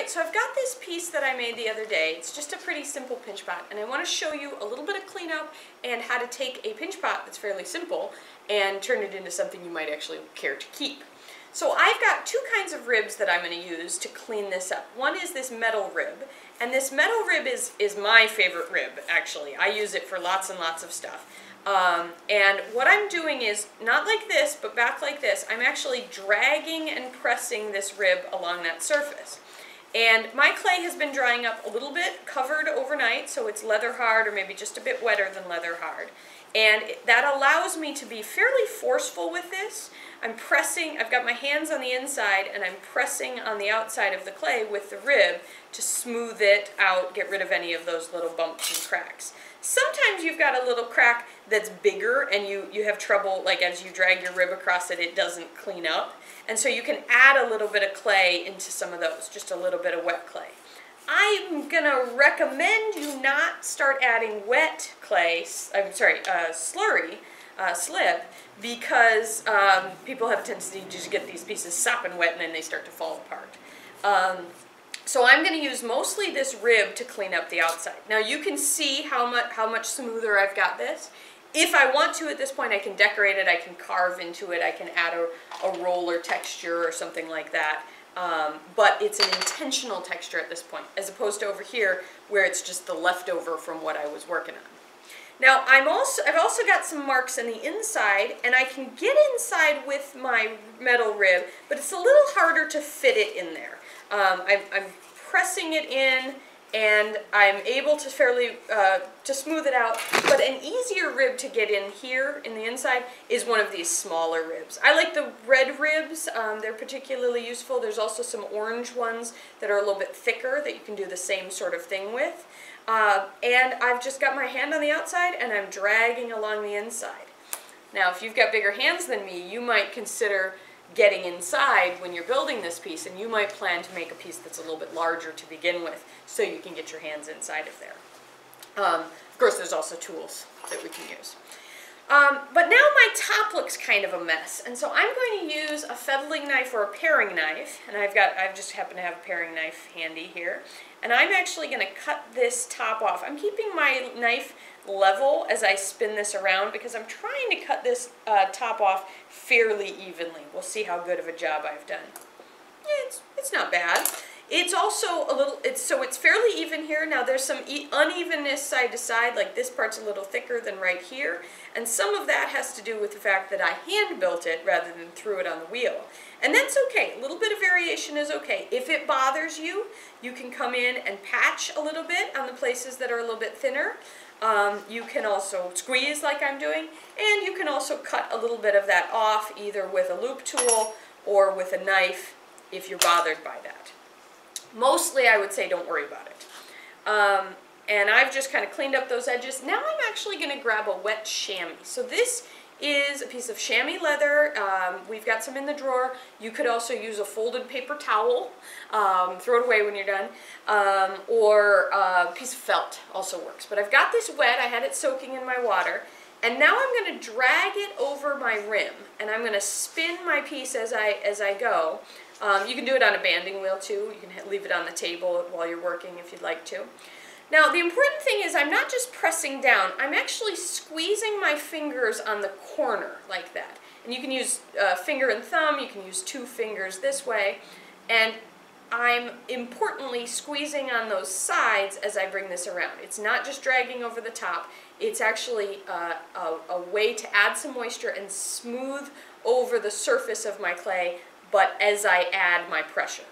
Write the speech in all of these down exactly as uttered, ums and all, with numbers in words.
Alright, so I've got this piece that I made the other day. It's just a pretty simple pinch pot, and I want to show you a little bit of cleanup and how to take a pinch pot that's fairly simple and turn it into something you might actually care to keep. So I've got two kinds of ribs that I'm going to use to clean this up. One is this metal rib, and this metal rib is, is my favorite rib, actually. I use it for lots and lots of stuff. Um, and what I'm doing is, not like this, but back like this, I'm actually dragging and pressing this rib along that surface. And my clay has been drying up a little bit, covered overnight, so it's leather hard or maybe just a bit wetter than leather hard. And it, that allows me to be fairly forceful with this. I'm pressing, I've got my hands on the inside and I'm pressing on the outside of the clay with the rib to smooth it out, get rid of any of those little bumps and cracks. Sometimes you've got a little crack that's bigger and you, you have trouble, like as you drag your rib across it, it doesn't clean up. And so you can add a little bit of clay into some of those, just a little bit of wet clay. I'm gonna recommend you not start adding wet clay, I'm sorry, uh, slurry, uh, slip, because um, people have a tendency to just get these pieces sopping wet and then they start to fall apart. Um, So I'm going to use mostly this rib to clean up the outside. Now you can see how much, how much smoother I've got this. If I want to at this point, I can decorate it, I can carve into it, I can add a, a roller texture or something like that. Um, but it's an intentional texture at this point, as opposed to over here where it's just the leftover from what I was working on. Now I'm also, I've also got some marks on the inside, and I can get inside with my metal rib, but it's a little harder to fit it in there. Um, I'm, I'm pressing it in, and I'm able to fairly uh, to smooth it out, but an easier rib to get in here in the inside is one of these smaller ribs. I like the red ribs, um, they're particularly useful. There's also some orange ones that are a little bit thicker that you can do the same sort of thing with. Uh, and I've just got my hand on the outside and I'm dragging along the inside. Now if you've got bigger hands than me, you might consider getting inside when you're building this piece, and you might plan to make a piece that's a little bit larger to begin with so you can get your hands inside of there. Um, of course there's also tools that we can use. Um, but now my top looks kind of a mess, and so I'm going to use a fettling knife or a paring knife, and I've got, I've just happened to have a paring knife handy here, and I'm actually going to cut this top off. I'm keeping my knife level as I spin this around because I'm trying to cut this uh, top off fairly evenly. We'll see how good of a job I've done. Yeah, it's, it's not bad. It's also a little, it's, so it's fairly even here. Now there's some e unevenness side to side, like this part's a little thicker than right here. And some of that has to do with the fact that I hand built it rather than threw it on the wheel. And that's okay, a little bit of variation is okay. If it bothers you, you can come in and patch a little bit on the places that are a little bit thinner. Um, you can also squeeze like I'm doing, and you can also cut a little bit of that off either with a loop tool or with a knife if you're bothered by that. Mostly, I would say don't worry about it. Um, and I've just kind of cleaned up those edges. Now I'm actually going to grab a wet chamois. So this is a piece of chamois leather. Um, we've got some in the drawer. You could also use a folded paper towel. Um, throw it away when you're done. Um, or a piece of felt also works. But I've got this wet. I had it soaking in my water. And now I'm going to drag it over my rim. And I'm going to spin my piece as I, as I go. Um, you can do it on a banding wheel too. You can leave it on the table while you're working if you'd like to. Now the important thing is I'm not just pressing down, I'm actually squeezing my fingers on the corner like that. And you can use uh, finger and thumb, you can use two fingers this way. And I'm importantly squeezing on those sides as I bring this around. It's not just dragging over the top, it's actually uh, a, a way to add some moisture and smooth over the surface of my clay, but as I add my pressure.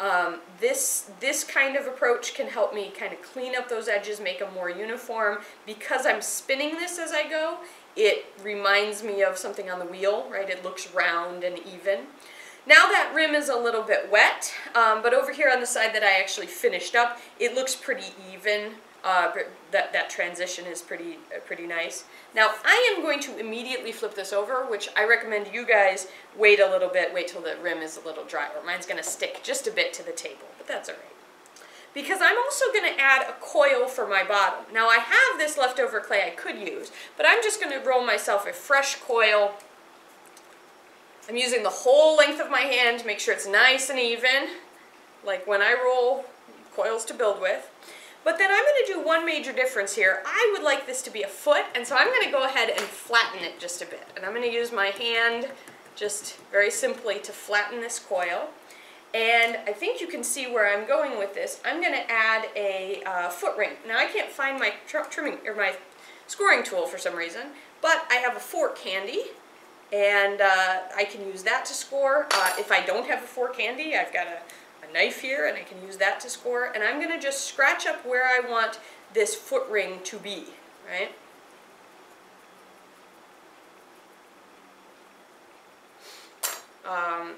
Um, this, this kind of approach can help me kind of clean up those edges, make them more uniform. Because I'm spinning this as I go, it reminds me of something on the wheel, right? It looks round and even. Now that rim is a little bit wet, um, but over here on the side that I actually finished up, it looks pretty even. Uh, that, that transition is pretty, uh, pretty nice. Now I am going to immediately flip this over, which I recommend you guys wait a little bit, wait till the rim is a little drier. Mine's going to stick just a bit to the table, but that's all right. Because I'm also going to add a coil for my bottom. Now I have this leftover clay I could use, but I'm just going to roll myself a fresh coil. I'm using the whole length of my hand to make sure it's nice and even. like when I roll coils to build with. But then I'm going to do one major difference here. I would like this to be a foot, and so I'm going to go ahead and flatten it just a bit. And I'm going to use my hand just very simply to flatten this coil. And I think you can see where I'm going with this. I'm going to add a uh, foot ring. Now I can't find my trimming or my scoring tool for some reason, but I have a fork handy, and uh, I can use that to score. Uh, if I don't have a fork handy, I've got a knife here, and I can use that to score, and I'm going to just scratch up where I want this foot ring to be, right? Um,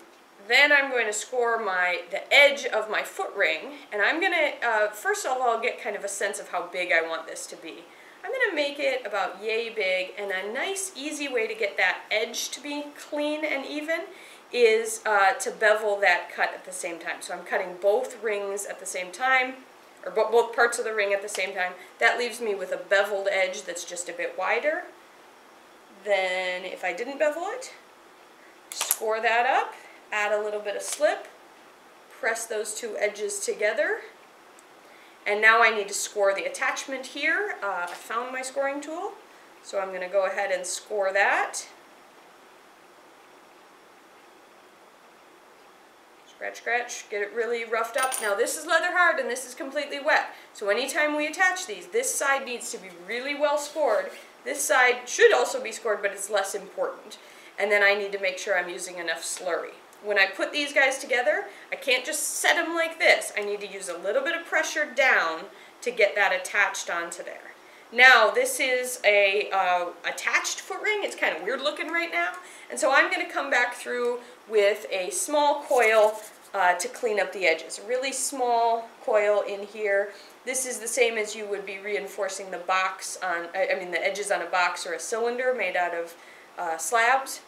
then I'm going to score my the edge of my foot ring, and I'm going to, uh, first of all, get kind of a sense of how big I want this to be. I'm going to make it about yay big, and a nice, easy way to get that edge to be clean and even is uh, to bevel that cut at the same time. So I'm cutting both rings at the same time, or bo both parts of the ring at the same time. That leaves me with a beveled edge that's just a bit wider than if I didn't bevel it. Score that up, add a little bit of slip, press those two edges together, and now I need to score the attachment here. Uh, I found my scoring tool, so I'm going to go ahead and score that. Scratch, scratch, get it really roughed up. Now this is leather hard and this is completely wet. So anytime we attach these, this side needs to be really well scored. This side should also be scored, but it's less important. And then I need to make sure I'm using enough slurry. When I put these guys together, I can't just set them like this. I need to use a little bit of pressure down to get that attached onto there. Now this is a uh, attached foot ring. It's kind of weird looking right now. And so I'm going to come back through with a small coil uh, to clean up the edges. A really small coil in here. This is the same as you would be reinforcing the box on, I mean the edges on a box or a cylinder made out of uh, slabs.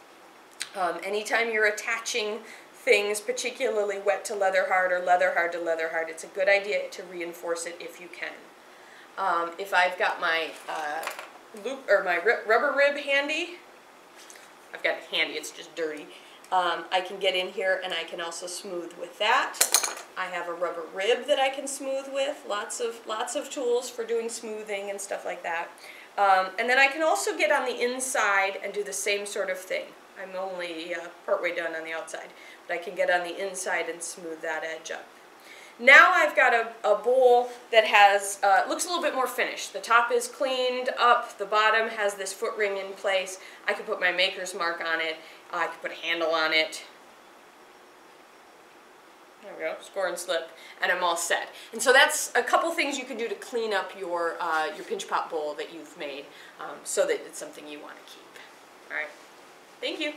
Um, anytime you're attaching things, particularly wet to leather hard or leather hard to leather hard, it's a good idea to reinforce it if you can. Um, if I've got my uh, loop or my rubber rib handy, I've got it handy, it's just dirty, um, I can get in here and I can also smooth with that. I have a rubber rib that I can smooth with, lots of, lots of tools for doing smoothing and stuff like that. Um, and then I can also get on the inside and do the same sort of thing. I'm only uh, partway done on the outside, but I can get on the inside and smooth that edge up. Now I've got a, a bowl that has, uh, looks a little bit more finished. The top is cleaned up, the bottom has this foot ring in place. I could put my maker's mark on it, uh, I could put a handle on it. There we go, score and slip, and I'm all set. And so that's a couple things you can do to clean up your, uh, your pinch pop bowl that you've made um, so that it's something you want to keep. All right, thank you.